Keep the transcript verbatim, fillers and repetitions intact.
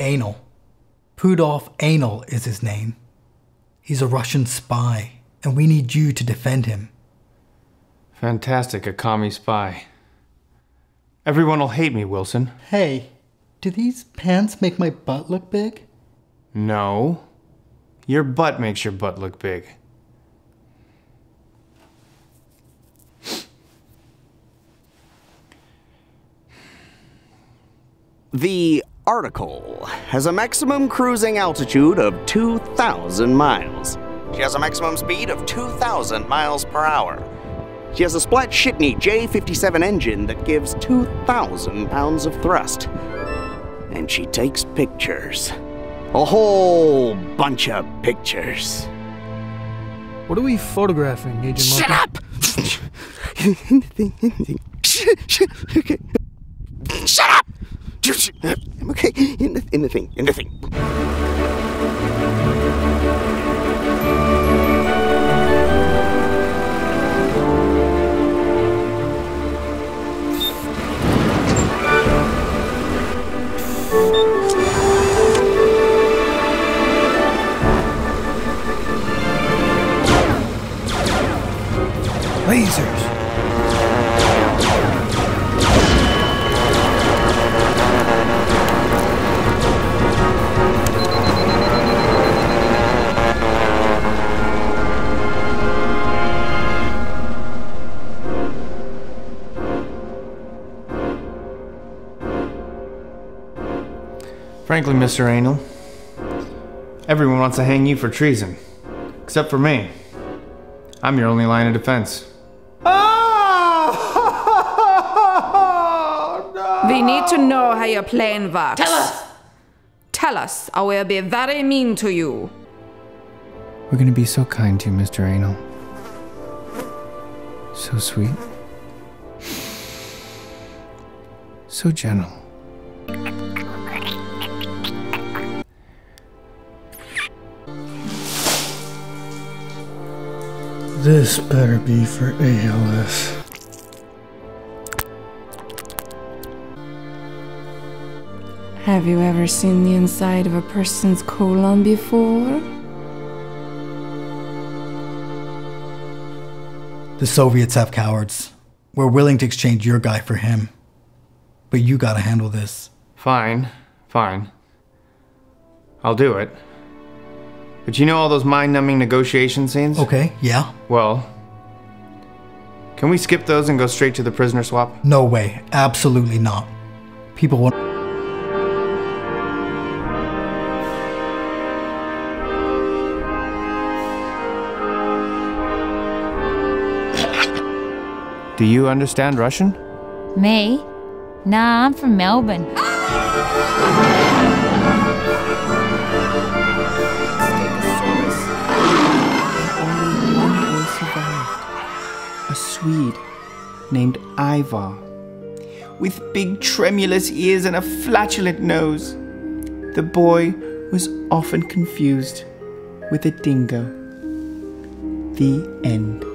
Anal. Rudolf Anal is his name. He's a Russian spy, and we need you to defend him. Fantastic, a commie spy. Everyone will hate me, Wilson. Hey, do these pants make my butt look big? No. Your butt makes your butt look big. The article has a maximum cruising altitude of two thousand miles. She has a maximum speed of two thousand miles per hour. She has a splat shitney J fifty-seven engine that gives two thousand pounds of thrust. And she takes pictures. A whole bunch of pictures. What are we photographing, Agent Shut Martin? up! Okay. Shut up! I'm okay. In the, in the thing. In the thing. Lasers. Frankly, Mister Anal, everyone wants to hang you for treason, except for me. I'm your only line of defense. Oh, no. We need to know how your plan works. Tell us! Tell us, or we'll be very mean to you. We're going to be so kind to you, Mister Anal. So sweet. So gentle. This better be for A L S. Have you ever seen the inside of a person's colon before? The Soviets have cowards. We're willing to exchange your guy for him. But you gotta handle this. Fine, fine. I'll do it. But you know all those mind-numbing negotiation scenes? Okay, yeah. Well, can we skip those and go straight to the prisoner swap? No way. Absolutely not. People want... Do you understand Russian? Me? Nah, I'm from Melbourne. Swede named Ivar, with big tremulous ears and a flatulent nose. The boy was often confused with a dingo. The end.